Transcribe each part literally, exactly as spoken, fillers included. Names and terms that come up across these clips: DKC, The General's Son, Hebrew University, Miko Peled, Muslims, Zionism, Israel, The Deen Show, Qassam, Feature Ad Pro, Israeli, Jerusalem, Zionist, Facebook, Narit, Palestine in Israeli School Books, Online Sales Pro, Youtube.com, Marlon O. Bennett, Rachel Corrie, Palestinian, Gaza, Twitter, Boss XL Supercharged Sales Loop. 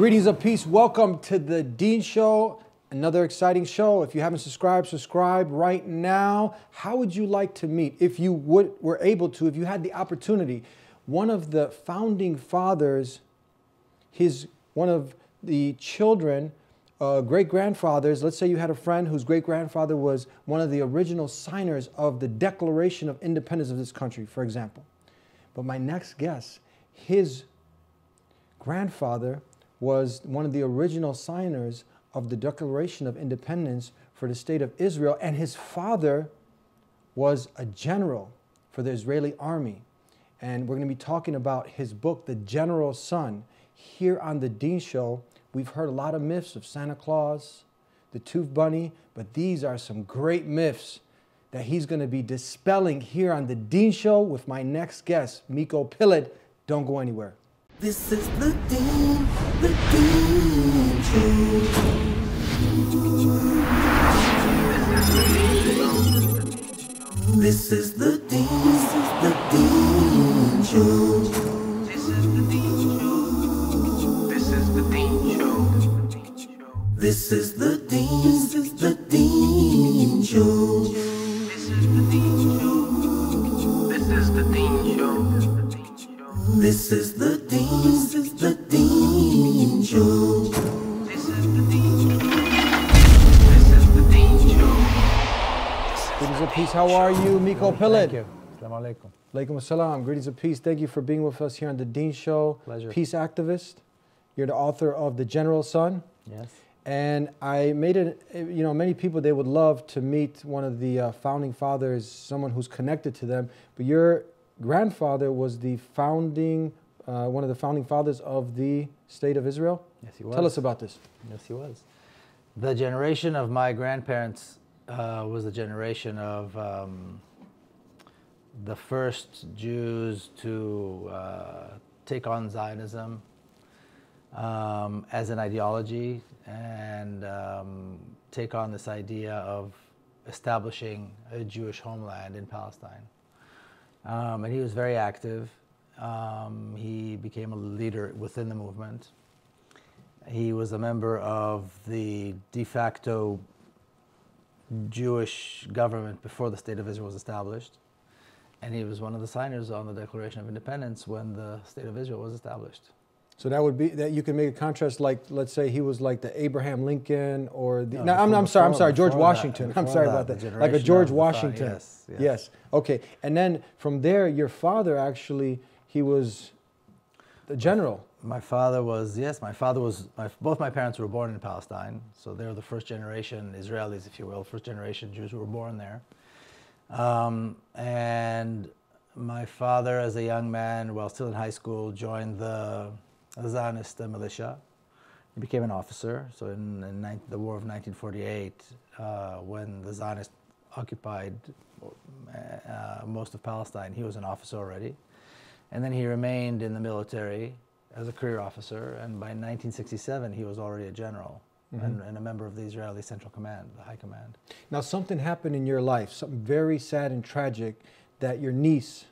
Greetings of peace. Welcome to The Deen Show, another exciting show. If you haven't subscribed, subscribe right now. How would you like to meet, if you would, were able to, if you had the opportunity, one of the founding fathers, his, one of the children, uh, great-grandfathers, let's say you had a friend whose great-grandfather was one of the original signers of the Declaration of Independence of this country, for example. But my next guest, his grandfather was one of the original signers of the Declaration of Independence for the State of Israel, and his father was a general for the Israeli army. And we're going to be talking about his book, The General's Son, here on The Deen Show. We've heard a lot of myths of Santa Claus, the Tooth Bunny, but these are some great myths that he's going to be dispelling here on The Deen Show with my next guest, Miko Peled. Don't go anywhere. This is The Deen, The Deen Show. This is The Deen, The Deen Show. This is The Deen Show. This is The Deen Show. This is The Deen, The Deen Show. This is The Deen Show. This is The Deen Show. This is The Deen, this is The Deen Show. This is The Deen Show. This is The Deen Show. Greetings of peace, how are you, Miko Peled? Thank you. Assalamu alaikum. Alaikum assalam. Greetings of peace. Thank you for being with us here on The Deen Show. Pleasure. Peace activist. You're the author of The General's Son. Yes. And I made it, you know, many people, they would love to meet one of the uh, founding fathers, someone who's connected to them, but you're grandfather was the founding, uh, one of the founding fathers of the State of Israel? Yes, he was. Tell us about this. Yes, he was. The generation of my grandparents uh, was the generation of um, the first Jews to uh, take on Zionism um, as an ideology and um, take on this idea of establishing a Jewish homeland in Palestine. Um, and he was very active. Um, he became a leader within the movement. He was a member of the de facto Jewish government before the State of Israel was established. And he was one of the signers on the Declaration of Independence when the State of Israel was established. So that would be, that you can make a contrast, like, let's say he was like the Abraham Lincoln or the, no, no, I'm, I'm sorry, I'm sorry, George Washington. That, I'm sorry that, about that. Like a George Washington. Thought, yes, yes. Yes. Okay. And then from there, your father actually, he was the general. My father was, yes, my father was, my, both my parents were born in Palestine. So they're the first generation Israelis, if you will, first generation Jews who were born there. Um, and my father, as a young man, while still in high school, joined the a Zionist militia. He became an officer. So in, in the war of nineteen forty-eight, uh, when the Zionists occupied uh, most of Palestine, he was an officer already. And then he remained in the military as a career officer. And by nineteen sixty-seven, he was already a general mm-hmm. and, and a member of the Israeli Central Command, the High Command. Now, something happened in your life, something very sad and tragic, that your niece,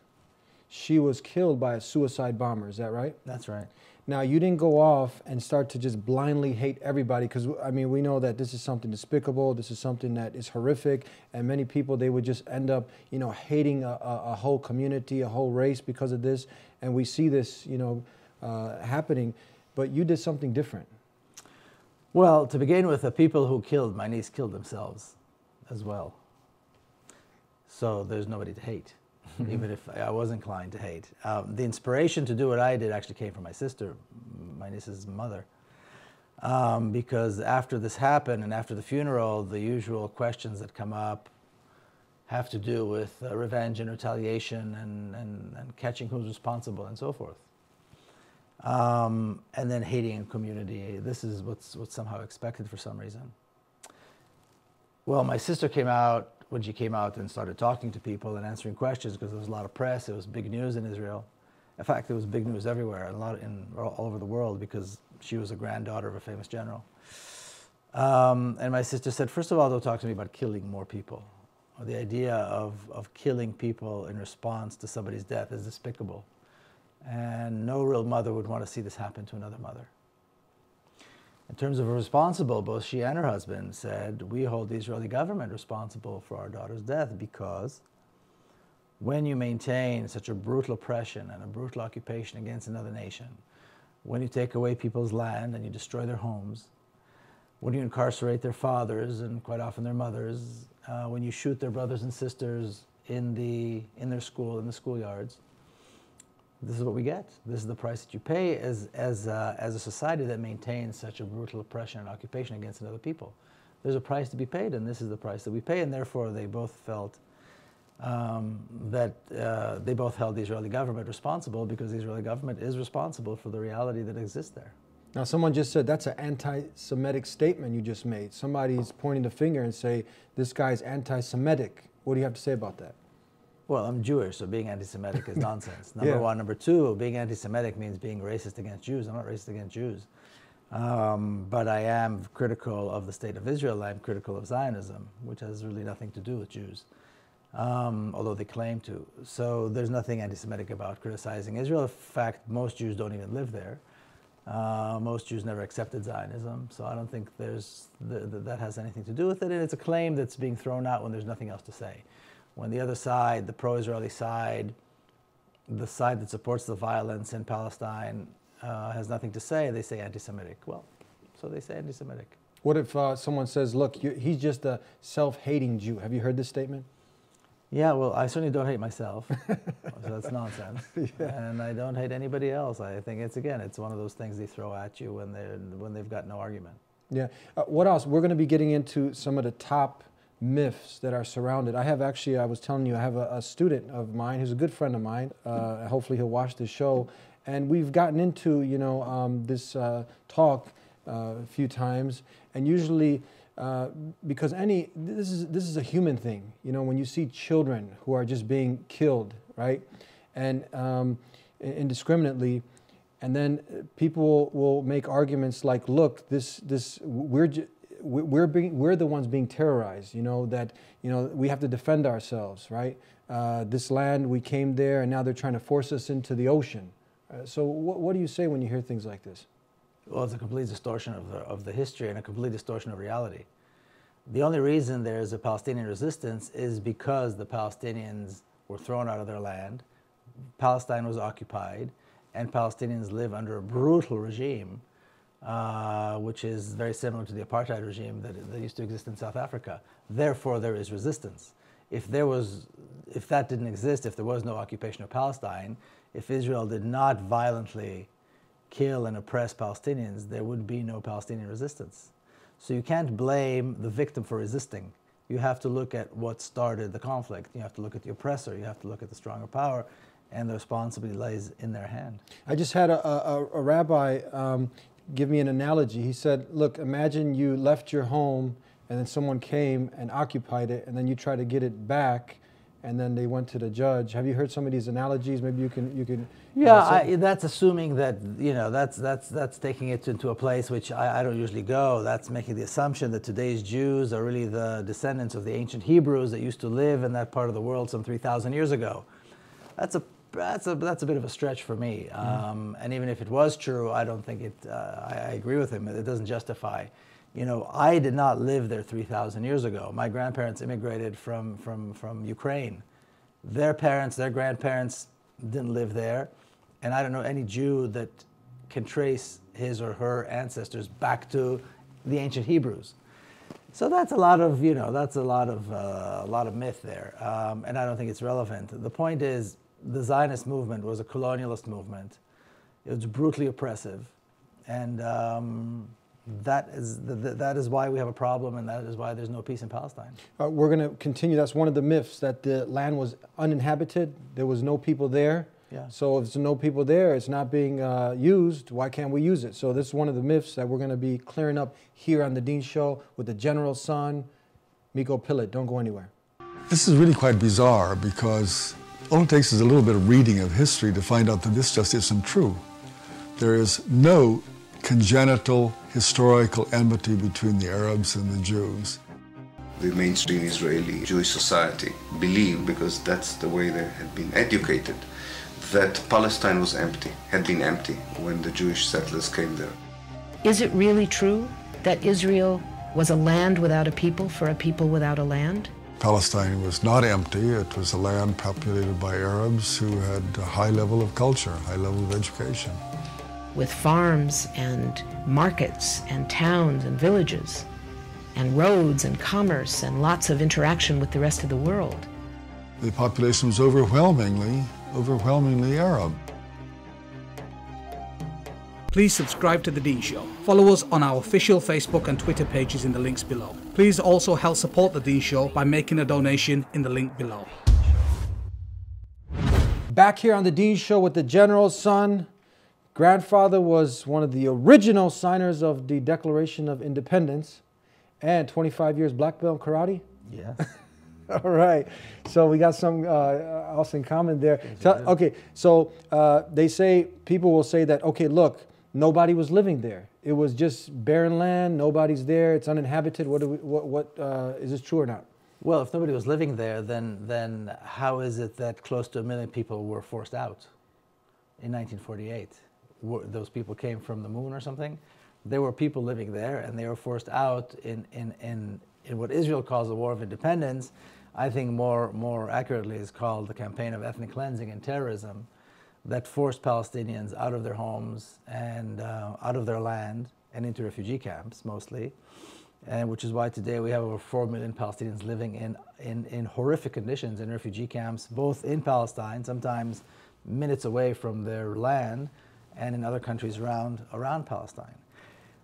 she was killed by a suicide bomber. Is that right? That's right. Now, you didn't go off and start to just blindly hate everybody, because, I mean, we know that this is something despicable, this is something that is horrific, and many people, they would just end up, you know, hating a, a, a whole community, a whole race because of this, and we see this, you know, uh, happening, but you did something different. Well, to begin with, the people who killed my niece killed themselves as well, so there's nobody to hate. Even if I was inclined to hate. Um, the inspiration to do what I did actually came from my sister, my niece's mother. Um, because after this happened and after the funeral, the usual questions that come up have to do with uh, revenge and retaliation and, and, and catching who's responsible and so forth. Um, and then hating a community. This is what's, what's somehow expected for some reason. Well, my sister came out when she came out and started talking to people and answering questions, because there was a lot of press, it was big news in Israel. In fact, there was big news everywhere, and a lot in, all over the world, because she was a granddaughter of a famous general. Um, and my sister said, first of all, don't talk to me about killing more people. Or the idea of, of killing people in response to somebody's death is despicable. And no real mother would want to see this happen to another mother. In terms of responsible, both she and her husband said, we hold the Israeli government responsible for our daughter's death, because when you maintain such a brutal oppression and a brutal occupation against another nation, when you take away people's land and you destroy their homes, when you incarcerate their fathers and quite often their mothers, uh, when you shoot their brothers and sisters in, the, in their school, in the schoolyards, this is what we get. This is the price that you pay as, as, uh, as a society that maintains such a brutal oppression and occupation against another people. There's a price to be paid, and this is the price that we pay, and therefore they both felt um, that uh, they both held the Israeli government responsible, because the Israeli government is responsible for the reality that exists there. Now, someone just said that's an anti-Semitic statement you just made. Somebody's pointing the finger and say, this guy's anti-Semitic. What do you have to say about that? Well, I'm Jewish, so being anti-Semitic is nonsense. Number yeah. one. Number two, being anti-Semitic means being racist against Jews. I'm not racist against Jews. Um, but I am critical of the state of Israel. I'm critical of Zionism, which has really nothing to do with Jews, um, although they claim to. So there's nothing anti-Semitic about criticizing Israel. In fact, most Jews don't even live there. Uh, most Jews never accepted Zionism. So I don't think there's th th that has anything to do with it. And it's a claim that's being thrown out when there's nothing else to say. When the other side, the pro-Israeli side, the side that supports the violence in Palestine, uh, has nothing to say, they say anti-Semitic. Well, so they say anti-Semitic. What if uh, someone says, look, you, he's just a self-hating Jew. Have you heard this statement? Yeah, well, I certainly don't hate myself, so that's nonsense. Yeah. And I don't hate anybody else. I think it's, again, it's one of those things they throw at you when, they're, when they've got no argument. Yeah. Uh, what else? We're going to be getting into some of the top myths that are surrounded. I have actually, I was telling you, I have a, a student of mine who's a good friend of mine. Uh, hopefully he'll watch this show. And we've gotten into, you know, um, this uh, talk uh, a few times. And usually, uh, because any, this is, this is a human thing. You know, when you see children who are just being killed, right? And um, indiscriminately, and then people will make arguments like, look, this, this, we're just, We're, being, we're the ones being terrorized, you know, that, you know, we have to defend ourselves, right? Uh, this land, we came there, and now they're trying to force us into the ocean. Uh, so wh what do you say when you hear things like this? Well, it's a complete distortion of the, of the history and a complete distortion of reality. The only reason there is a Palestinian resistance is because the Palestinians were thrown out of their land, Palestine was occupied, and Palestinians live under a brutal regime, Uh, which is very similar to the apartheid regime that, that used to exist in South Africa. Therefore, there is resistance. If there was, if that didn't exist, if there was no occupation of Palestine, if Israel did not violently kill and oppress Palestinians, there would be no Palestinian resistance. So you can't blame the victim for resisting. You have to look at what started the conflict. You have to look at the oppressor. You have to look at the stronger power, and the responsibility lies in their hand. I just had a, a, a rabbi um, give me an analogy. He said, look, imagine you left your home and then someone came and occupied it, and then you try to get it back, and then they went to the judge. Have you heard some of these analogies? Maybe you can... You can yeah, uh, I, that's assuming that, you know, that's, that's, that's taking it into a place which I, I don't usually go. That's making the assumption that today's Jews are really the descendants of the ancient Hebrews that used to live in that part of the world some three thousand years ago. That's a That's a, that's a bit of a stretch for me. Um, and even if it was true, I don't think it, uh, I, I agree with him. It doesn't justify, you know, I did not live there three thousand years ago. My grandparents immigrated from, from, from Ukraine. Their parents, their grandparents didn't live there. And I don't know any Jew that can trace his or her ancestors back to the ancient Hebrews. So that's a lot of, you know, that's a lot of, uh, a lot of myth there. Um, and I don't think it's relevant. The point is, the Zionist movement was a colonialist movement. It was brutally oppressive, and um, that is the, the, that is why we have a problem, and that is why there's no peace in Palestine. Uh, we're going to continue. That's one of the myths, that the land was uninhabited. There was no people there. Yeah. So if there's no people there, it's not being uh, used. Why can't we use it? So this is one of the myths that we're going to be clearing up here on The Deen Show with the General's Son, Miko Peled. Don't go anywhere. This is really quite bizarre, because all it takes is a little bit of reading of history to find out that this just isn't true. There is no congenital historical enmity between the Arabs and the Jews. The mainstream Israeli Jewish society believed, because that's the way they had been educated, that Palestine was empty, had been empty when the Jewish settlers came there. Is it really true that Israel was a land without a people for a people without a land? Palestine was not empty. It was a land populated by Arabs who had a high level of culture, high level of education. With farms and markets and towns and villages and roads and commerce and lots of interaction with the rest of the world. The population was overwhelmingly, overwhelmingly Arab. Please subscribe to The Deen Show. Follow us on our official Facebook and Twitter pages in the links below. Please also help support The Deen Show by making a donation in the link below. Back here on The Deen Show with the General's Son. Grandfather was one of the original signers of the Declaration of Independence and twenty-five years black belt in karate. Yeah. All right, so we got some uh, else in common there. Tell, okay, so uh, they say, people will say that, okay, look, nobody was living there. It was just barren land, nobody's there, it's uninhabited. What do we, what, what, uh, is this true or not? Well, if nobody was living there, then, then how is it that close to a million people were forced out in nineteen forty-eight? Were, those people came from the moon or something? There were people living there, and they were forced out in, in, in, in what Israel calls the War of Independence. I think more, more accurately is called the campaign of ethnic cleansing and terrorism that forced Palestinians out of their homes and uh, out of their land and into refugee camps mostly, and which is why today we have over four million Palestinians living in, in, in horrific conditions in refugee camps, both in Palestine, sometimes minutes away from their land, and in other countries around, around Palestine.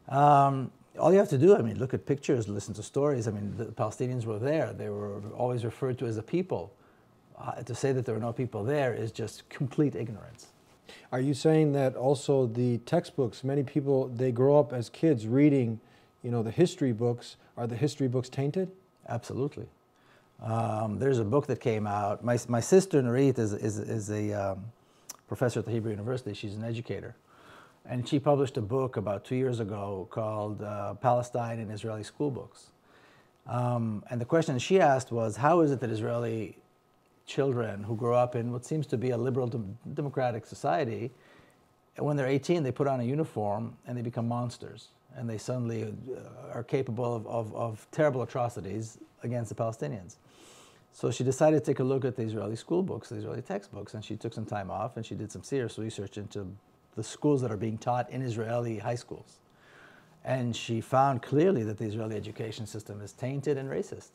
Um, All you have to do, I mean, look at pictures, listen to stories. I mean, the Palestinians were there. They were always referred to as a people. Uh, to say that there were no people there is just complete ignorance. Are you saying that also the textbooks, many people, they grow up as kids reading, you know, the history books. Are the history books tainted? Absolutely. Um, there's a book that came out. My, my sister, Narit, is, is, is a um, professor at the Hebrew University. She's an educator. And she published a book about two years ago called uh, Palestine in Israeli School Books. Um, and the question she asked was, how is it that Israeli children who grow up in what seems to be a liberal dem democratic society, when they're eighteen, they put on a uniform and they become monsters. And they suddenly are capable of, of, of terrible atrocities against the Palestinians. So she decided to take a look at the Israeli school books, the Israeli textbooks, and she took some time off and she did some serious research into the schools that are being taught in Israeli high schools. And she found clearly that the Israeli education system is tainted and racist.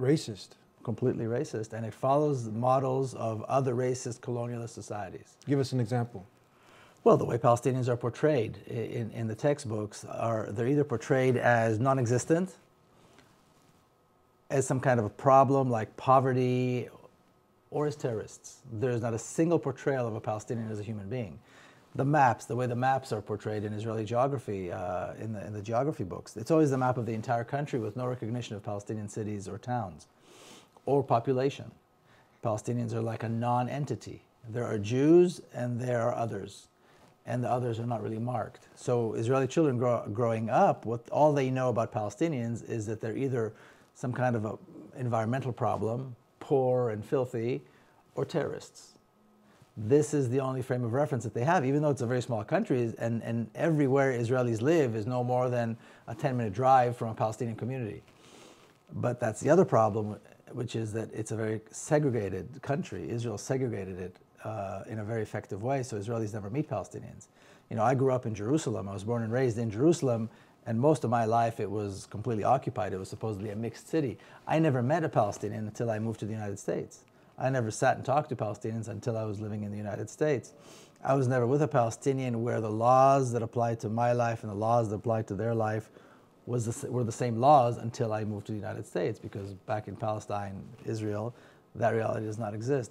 Racist? Completely racist, and it follows the models of other racist colonialist societies. Give us an example. Well, the way Palestinians are portrayed in, in the textbooks are, they're either portrayed as non-existent, as some kind of a problem like poverty, or as terrorists. There's not a single portrayal of a Palestinian as a human being. The maps, the way the maps are portrayed in Israeli geography, uh, in, the, in the geography books, it's always the map of the entire country with no recognition of Palestinian cities or towns or population. Palestinians are like a non-entity. There are Jews and there are others, and the others are not really marked. So Israeli children grow, growing up, what all they know about Palestinians is that they're either some kind of a environmental problem, poor and filthy, or terrorists. This is the only frame of reference that they have, even though it's a very small country, and, and everywhere Israelis live is no more than a ten minute drive from a Palestinian community. But that's the other problem, which is that it's a very segregated country. Israel segregated it uh, in a very effective way, so Israelis never meet Palestinians. You know, I grew up in Jerusalem. I was born and raised in Jerusalem, and most of my life it was completely occupied. It was supposedly a mixed city. I never met a Palestinian until I moved to the United States. I never sat and talked to Palestinians until I was living in the United States. I was never with a Palestinian where the laws that applied to my life and the laws that applied to their life was the, were the same laws until I moved to the United States, because back in Palestine, Israel, that reality does not exist.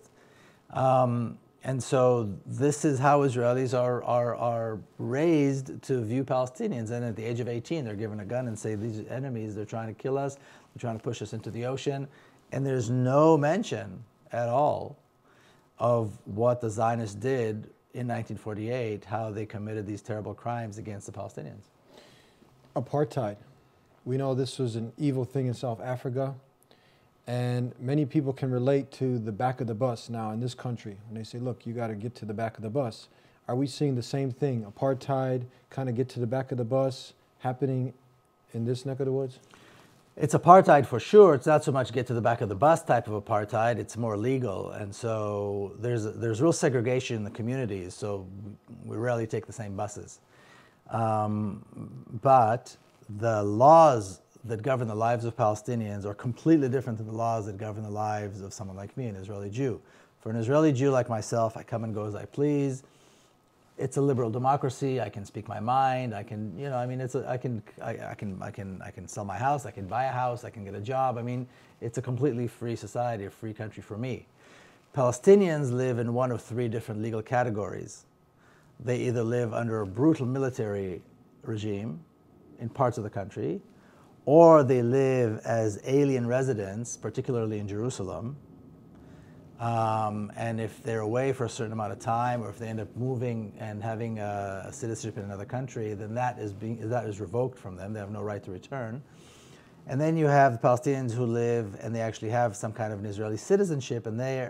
Um, And so this is how Israelis are, are, are raised to view Palestinians. And at the age of eighteen, they're given a gun and say, these are enemies, they're trying to kill us, they're trying to push us into the ocean. And there's no mention at all of what the Zionists did in nineteen forty-eight, how they committed these terrible crimes against the Palestinians. Apartheid. We know this was an evil thing in South Africa. And many people can relate to the back of the bus now in this country. When they say, look, you got to get to the back of the bus. Are we seeing the same thing, apartheid, kind of get to the back of the bus, happening in this neck of the woods? It's apartheid for sure. It's not so much get to the back of the bus type of apartheid. It's more legal. And so there's, there's real segregation in the communities, so we rarely take the same buses. Um, but the laws that govern the lives of Palestinians are completely different than the laws that govern the lives of someone like me, an Israeli Jew. For an Israeli Jew like myself, I come and go as I please. It's a liberal democracy. I can speak my mind. I can, you know, I mean, it's a, I can, I, I can, I can, I can sell my house. I can buy a house. I can get a job. I mean, it's a completely free society, a free country for me. Palestinians live in one of three different legal categories. They either live under a brutal military regime in parts of the country, or they live as alien residents, particularly in Jerusalem. Um, and if they're away for a certain amount of time, or if they end up moving and having a, a citizenship in another country, then that is being, that is revoked from them. They have no right to return. And then you have the Palestinians who live, and they actually have some kind of an Israeli citizenship, and they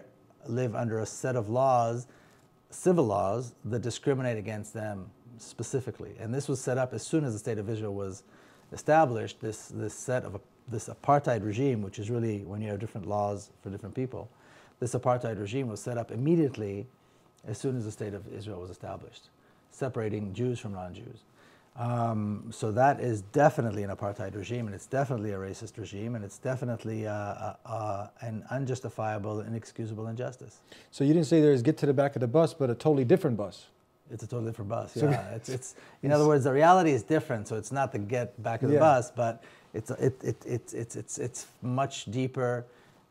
live under a set of laws, civil laws, that discriminate against them specifically. And this was set up as soon as the State of Israel was established, this, this set of, this apartheid regime, which is really when you have different laws for different people. This apartheid regime was set up immediately as soon as the State of Israel was established, separating Jews from non-Jews. Um, so that is definitely an apartheid regime, and it's definitely a racist regime, and it's definitely uh, uh, uh, an unjustifiable, inexcusable injustice. So you didn't say there's get to the back of the bus, but a totally different bus. It's a totally different bus, yeah. So, it's, it's, in other words, the reality is different, so it's not the get back of the yeah. bus, but it's, it, it, it, it's, it's, it's much deeper.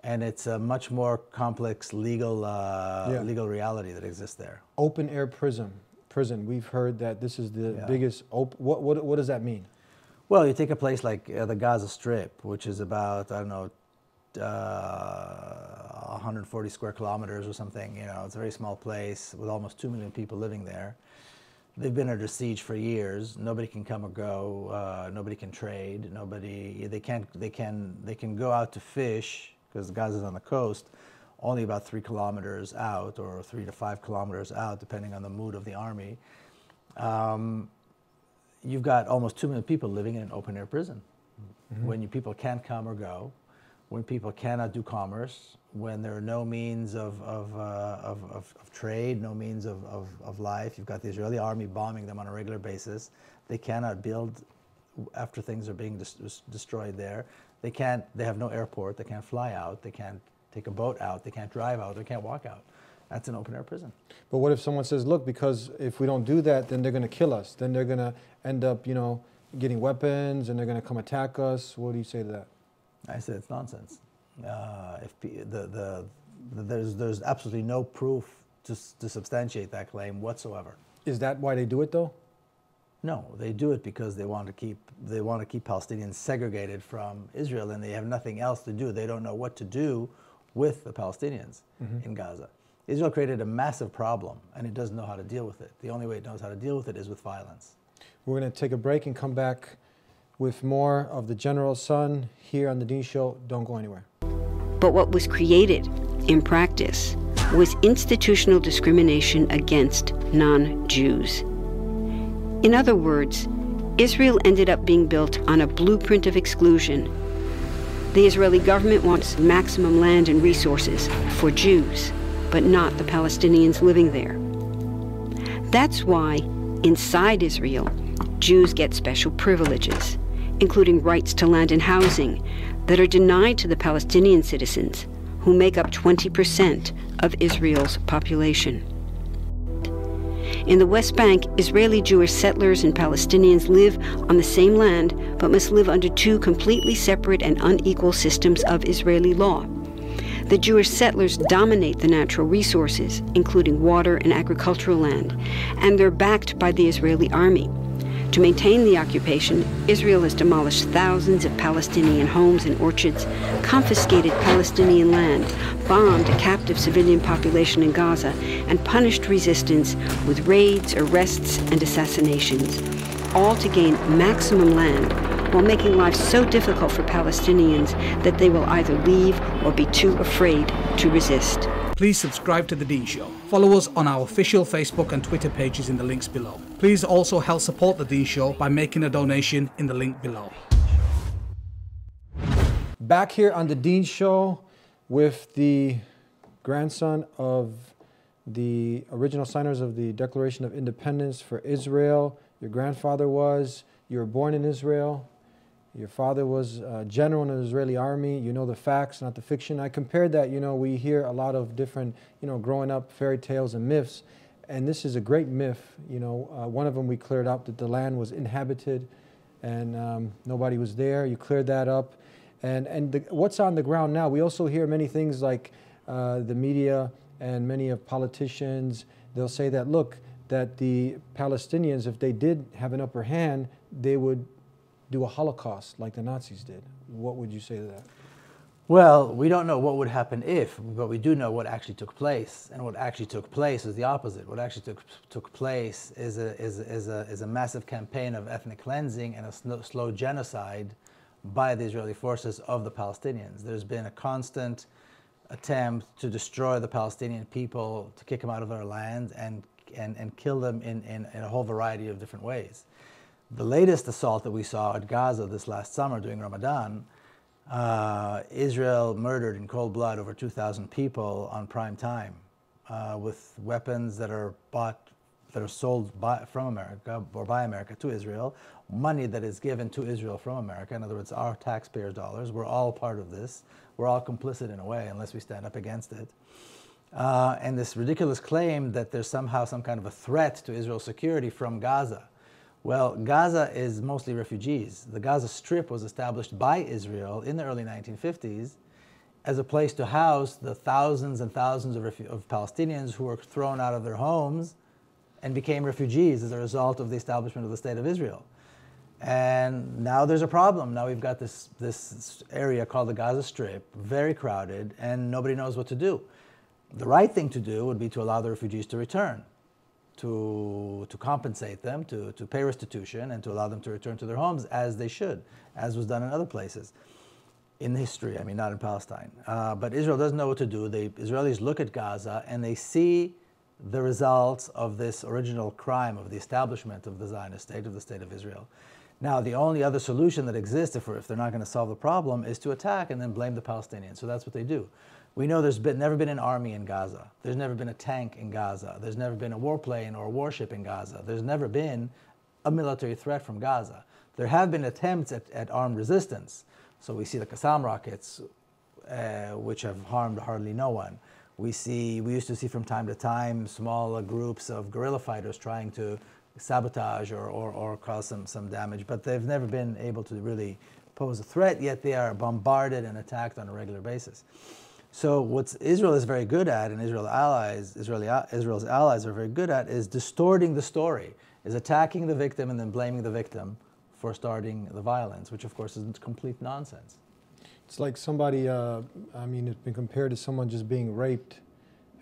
And it's a much more complex legal uh, yeah. legal reality that exists there. Open air prison. Prison. We've heard that this is the yeah. biggest. Op what, what what does that mean? Well, you take a place like uh, the Gaza Strip, which is about I don't know, uh, one hundred forty square kilometers or something. You know, it's a very small place with almost two million people living there. They've been under siege for years. Nobody can come or go. Uh, nobody can trade. Nobody. They can't. They can. They can go out to fish, because Gaza's on the coast, only about three kilometers out, or three to five kilometers out, depending on the mood of the army. Um, you've got almost two million people living in an open-air prison. Mm-hmm. When you, people can't come or go, when people cannot do commerce, when there are no means of, of, uh, of, of, of trade, no means of, of, of life. You've got the Israeli army bombing them on a regular basis. They cannot build after things are being des- destroyed there. They can't, they have no airport, they can't fly out, they can't take a boat out, they can't drive out, they can't walk out. That's an open-air prison. But what if someone says, look, because if we don't do that, then they're going to kill us, then they're going to end up, you know, getting weapons, and they're going to come attack us. What do you say to that? I say it's nonsense. Uh, if the, the, the, there's, there's absolutely no proof to, to substantiate that claim whatsoever. Is that why they do it, though? No, they do it because they want to keep they want to keep Palestinians segregated from Israel, and they have nothing else to do. They don't know what to do with the Palestinians mm-hmm. in Gaza. Israel created a massive problem, and it doesn't know how to deal with it. The only way it knows how to deal with it is with violence. We're going to take a break and come back with more of The General's Son here on The Deen Show. Don't go anywhere. But what was created in practice was institutional discrimination against non-Jews. In other words, Israel ended up being built on a blueprint of exclusion. The Israeli government wants maximum land and resources for Jews, but not the Palestinians living there. That's why, inside Israel, Jews get special privileges, including rights to land and housing, that are denied to the Palestinian citizens, who make up twenty percent of Israel's population. In the West Bank, Israeli Jewish settlers and Palestinians live on the same land, but must live under two completely separate and unequal systems of Israeli law. The Jewish settlers dominate the natural resources, including water and agricultural land, and they're backed by the Israeli army. To maintain the occupation, Israel has demolished thousands of Palestinian homes and orchards, confiscated Palestinian land, bombed a captive civilian population in Gaza, and punished resistance with raids, arrests, and assassinations, all to gain maximum land while making life so difficult for Palestinians that they will either leave or be too afraid to resist. Please subscribe to The Deen Show. Follow us on our official Facebook and Twitter pages in the links below. Please also help support The Deen Show by making a donation in the link below. Back here on The Deen Show with the grandson of the original signers of the Declaration of Independence for Israel. Your grandfather was, you were born in Israel. Your father was a general in the Israeli army. You know the facts, not the fiction. I compared that, you know, we hear a lot of different, you know, growing up fairy tales and myths. And this is a great myth. You know, uh, one of them we cleared up, that the land was inhabited and um, nobody was there. You cleared that up. And, and the, what's on the ground now? We also hear many things like uh, the media and many of politicians, they'll say that, look, that the Palestinians, if they did have an upper hand, they would do a Holocaust like the Nazis did. What would you say to that? Well, we don't know what would happen if, but we do know what actually took place. And what actually took place is the opposite. What actually took, took place is a, is, is, a, is a massive campaign of ethnic cleansing and a slow, slow genocide by the Israeli forces of the Palestinians. There's been a constant attempt to destroy the Palestinian people, to kick them out of their land, and and, and kill them in, in, in a whole variety of different ways. The latest assault that we saw at Gaza this last summer during Ramadan, uh, Israel murdered in cold blood over two thousand people on prime time uh, with weapons that are bought, that are sold by, from America or by America to Israel, money that is given to Israel from America. In other words, our taxpayers' dollars. We're all part of this. We're all complicit in a way unless we stand up against it. Uh, and this ridiculous claim that there's somehow some kind of a threat to Israel's security from Gaza. Well, Gaza is mostly refugees. The Gaza Strip was established by Israel in the early nineteen fifties as a place to house the thousands and thousands of, of Palestinians who were thrown out of their homes and became refugees as a result of the establishment of the State of Israel. And now there's a problem. Now we've got this, this area called the Gaza Strip, very crowded, and nobody knows what to do. The right thing to do would be to allow the refugees to return, to, to compensate them, to, to pay restitution, and to allow them to return to their homes as they should, as was done in other places in history, I mean, not in Palestine. Uh, but Israel doesn't know what to do. The Israelis look at Gaza and they see the results of this original crime of the establishment of the Zionist state, of the State of Israel. Now, the only other solution that exists, if, if they're not going to solve the problem, is to attack and then blame the Palestinians. So that's what they do. We know there's been, never been an army in Gaza. There's never been a tank in Gaza. There's never been a warplane or a warship in Gaza. There's never been a military threat from Gaza. There have been attempts at, at armed resistance. So we see the Qassam rockets, uh, which have harmed hardly no one. We see, we used to see from time to time smaller groups of guerrilla fighters trying to sabotage or, or, or cause some, some damage, but they've never been able to really pose a threat, yet they are bombarded and attacked on a regular basis. So what Israel is very good at, and Israel allies, Israeli, Israel's allies are very good at, is distorting the story, is attacking the victim and then blaming the victim for starting the violence, which of course is complete nonsense. It's like somebody, uh, I mean, it's been compared to someone just being raped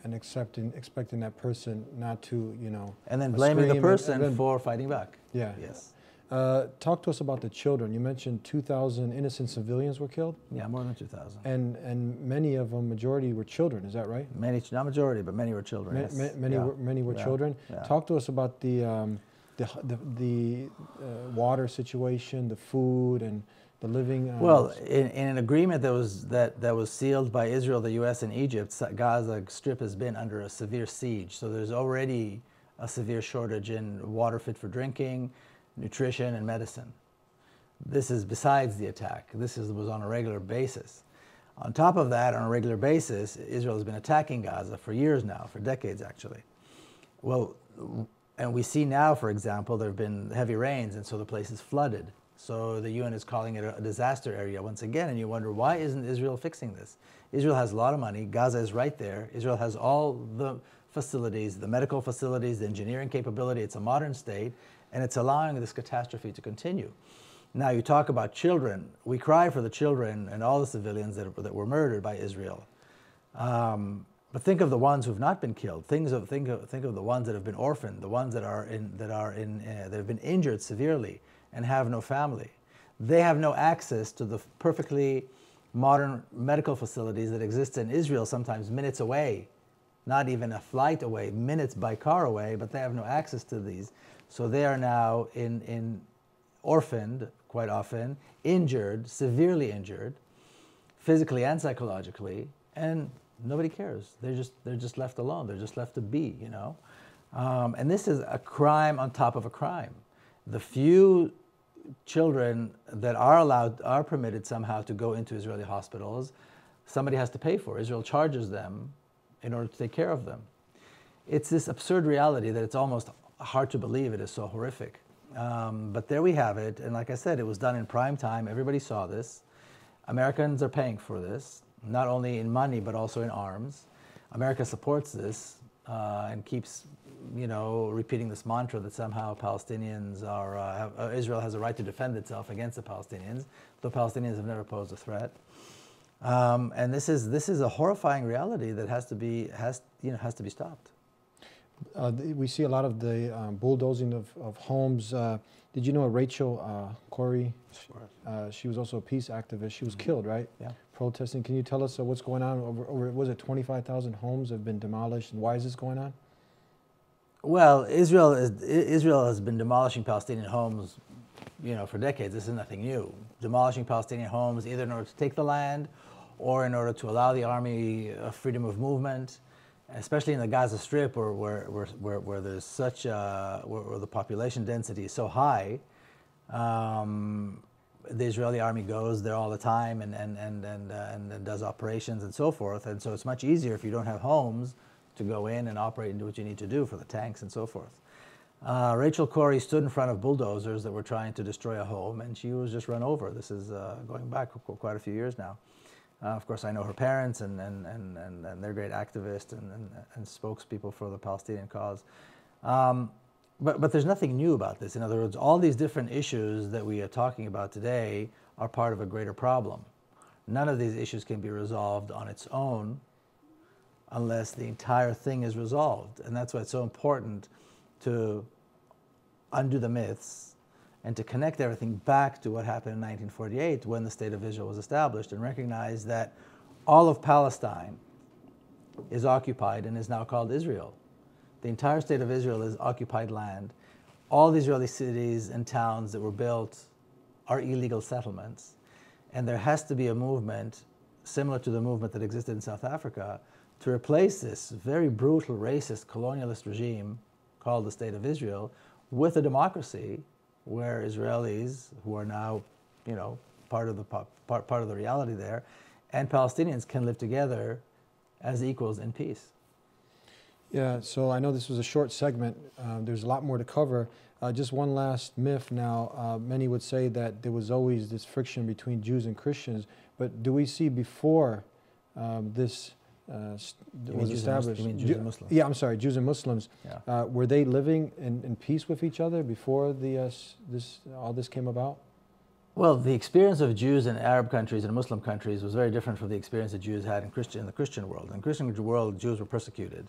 and accepting, expecting that person not to, you know. And then blaming the person and, and then, for fighting back. Yeah. Yes. Uh, talk to us about the children. You mentioned two thousand innocent civilians were killed? Yeah, more than two thousand. And and many of them, majority, were children, is that right? Many, not majority, but many were children, ma yes. ma Many yeah. were, many were yeah. children. Yeah. Talk to us about the, um, the, the, the uh, water situation, the food, and the living. Um, well, in, in an agreement that was, that, that was sealed by Israel, the U S, and Egypt, Gaza Strip has been under a severe siege. So there's already a severe shortage in water fit for drinking, nutrition, and medicine. This is besides the attack. This is, was on a regular basis. On top of that, on a regular basis, Israel has been attacking Gaza for years now, for decades actually. Well, and we see now, for example, there have been heavy rains, and so the place is flooded. So the U N is calling it a disaster area once again, and you wonder, why isn't Israel fixing this? Israel has a lot of money. Gaza is right there. Israel has all the facilities, the medical facilities, the engineering capability. It's a modern state, and it's allowing this catastrophe to continue. Now, you talk about children. We cry for the children and all the civilians that, that were murdered by Israel. Um, but think of the ones who have not been killed. Think of, think, of, think of the ones that have been orphaned, the ones that, are in, that, are in, uh, that have been injured severely and have no family. They have no access to the perfectly modern medical facilities that exist in Israel, sometimes minutes away not even a flight away, minutes by car away, but they have no access to these. So they are now in, in orphaned, quite often, injured, severely injured, physically and psychologically, and nobody cares. They're just, they're just left alone. They're just left to be, you know. Um, and this is a crime on top of a crime. The few children that are allowed, are permitted somehow to go into Israeli hospitals, somebody has to pay for. Israel charges them in order to take care of them. It's this absurd reality that it's almost hard to believe it is so horrific. Um, but there we have it. And like I said, it was done in prime time. Everybody saw this. Americans are paying for this, not only in money, but also in arms. America supports this uh, and keeps, you know, repeating this mantra that somehow Palestinians are, uh, have, uh, Israel has a right to defend itself against the Palestinians, though Palestinians have never posed a threat. Um, and this is this is a horrifying reality that has to be has you know has to be stopped. Uh, we see a lot of the um, bulldozing of, of homes. Uh, did you know Rachel uh, Corrie? Uh, she was also a peace activist. She was mm-hmm. killed, right? Yeah. Protesting. Can you tell us uh, what's going on? Over, over was it twenty-five thousand homes have been demolished? And why is this going on? Well, Israel is Israel has been demolishing Palestinian homes, you know, for decades. This is nothing new. Demolishing Palestinian homes either in order to take the land, or in order to allow the army a freedom of movement. Especially in the Gaza Strip, or where, where, where, where there's such a, where, where the population density is so high, um, the Israeli army goes there all the time and, and, and, and, uh, and, and does operations and so forth. And so it's much easier if you don't have homes to go in and operate and do what you need to do for the tanks and so forth. Uh, Rachel Corrie stood in front of bulldozers that were trying to destroy a home, and she was just run over. This is uh, going back quite a few years now. Uh, of course, I know her parents, and, and, and, and, and they're great activists and, and, and spokespeople for the Palestinian cause. Um, but, but there's nothing new about this. In other words, all these different issues that we are talking about today are part of a greater problem. None of these issues can be resolved on its own unless the entire thing is resolved. And that's why it's so important to undo the myths and to connect everything back to what happened in nineteen forty-eight when the State of Israel was established, and recognize that all of Palestine is occupied and is now called Israel. The entire State of Israel is occupied land. All the Israeli cities and towns that were built are illegal settlements. And there has to be a movement similar to the movement that existed in South Africa to replace this very brutal, racist, colonialist regime called the State of Israel with a democracy where Israelis, who are now, you know, part of the pop, part part of the reality there, and Palestinians can live together as equals in peace. Yeah. So I know this was a short segment. Uh, there's a lot more to cover. Uh, just one last myth. Now, uh, many would say that there was always this friction between Jews and Christians, but do we see before um, this uh, was established? You mean Jews and Muslims? Yeah, I'm sorry, Jews and Muslims. Yeah. Uh, were they living in, in peace with each other before the, uh, this, all this came about? Well, the experience of Jews in Arab countries and Muslim countries was very different from the experience that Jews had in, Christian, in the Christian world. In the Christian world, Jews were persecuted.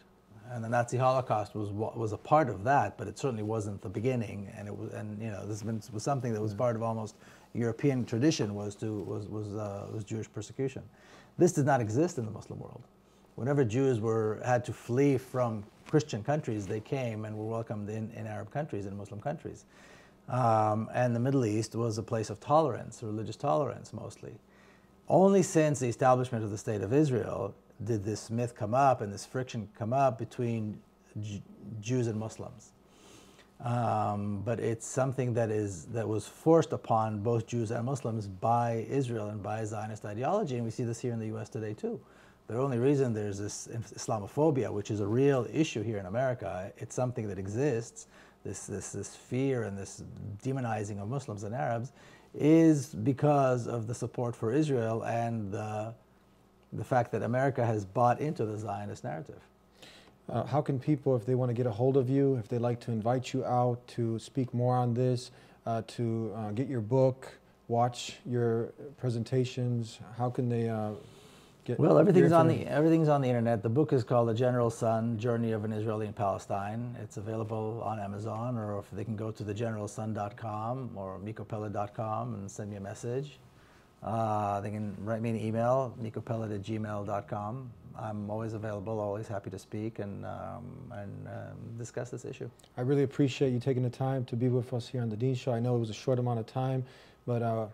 And the Nazi Holocaust was, was a part of that, but it certainly wasn't the beginning. And, it was, and you know, this was something that was part of almost European tradition, was, to, was, was, uh, was Jewish persecution. This did not exist in the Muslim world. Whenever Jews were, had to flee from Christian countries, they came and were welcomed in, in Arab countries and Muslim countries. Um, and the Middle East was a place of tolerance, religious tolerance mostly. Only since the establishment of the State of Israel did this myth come up and this friction come up between J- Jews and Muslims. Um, but it's something that is that was forced upon both Jews and Muslims by Israel and by Zionist ideology, and we see this here in the U S today too. The only reason there's this Islamophobia, which is a real issue here in America, it's something that exists, this, this, this fear and this demonizing of Muslims and Arabs, is because of the support for Israel and the, the fact that America has bought into the Zionist narrative. Uh, how can people, if they want to get a hold of you, if they like to invite you out to speak more on this, uh, to uh, get your book, watch your presentations, how can they... Uh, Get well, everything's on the everything's on the internet. The book is called The General's Son: Journey of an Israeli in Palestine. It's available on Amazon, or if they can go to the general son dot com or mikopella dot com and send me a message. Uh, they can write me an email, mikopella at gmail dot com. I'm always available, always happy to speak and, um, and um, discuss this issue. I really appreciate you taking the time to be with us here on The Deen Show. I know it was a short amount of time, but uh,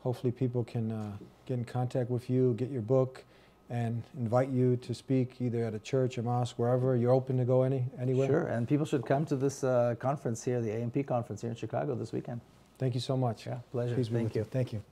hopefully people can uh, get in contact with you, get your book, and invite you to speak either at a church, a mosque, wherever. You're open to go any, anywhere? Sure, and people should come to this uh, conference here, the A M P conference here in Chicago this weekend. Thank you so much. Yeah, pleasure. Please thank you. you. Thank you.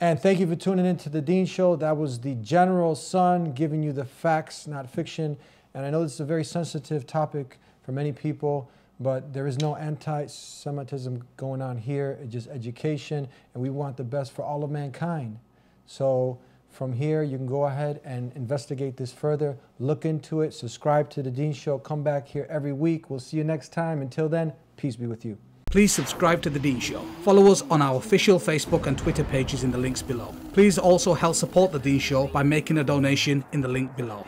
And thank you for tuning in to The Deen Show. That was The General's Son, giving you the facts, not fiction. And I know this is a very sensitive topic for many people, but there is no anti-Semitism going on here. It's just education, and we want the best for all of mankind. So from here, you can go ahead and investigate this further. Look into it. Subscribe to The Deen Show. Come back here every week. We'll see you next time. Until then, peace be with you. Please subscribe to The Deen Show. Follow us on our official Facebook and Twitter pages in the links below. Please also help support The Deen Show by making a donation in the link below.